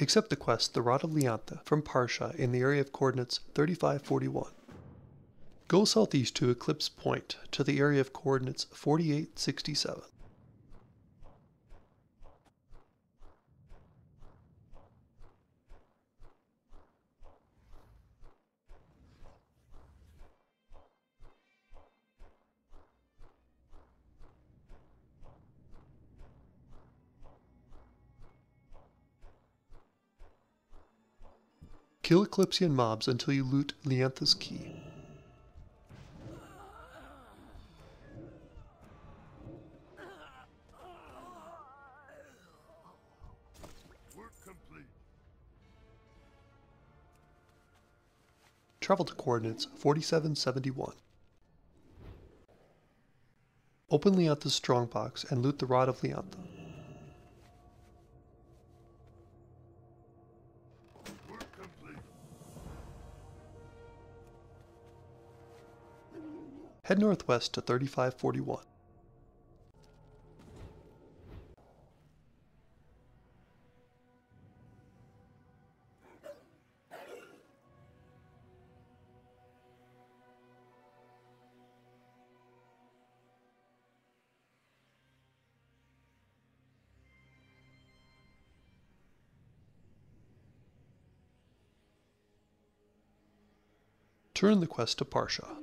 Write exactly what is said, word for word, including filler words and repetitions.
Accept the quest, the Rod of Lianthe, from Parsha in the area of coordinates thirty-five forty-one. Go southeast to Eclipse Point to the area of coordinates forty-eight sixty-seven. Kill Eclipsion mobs until you loot Lianthe's key. Work complete. Travel to coordinates forty-seven seventy-one. Open Lianthe's strongbox and loot the Rod of Lianthe. Head northwest to thirty-five forty-one. Turn the quest to Parsha.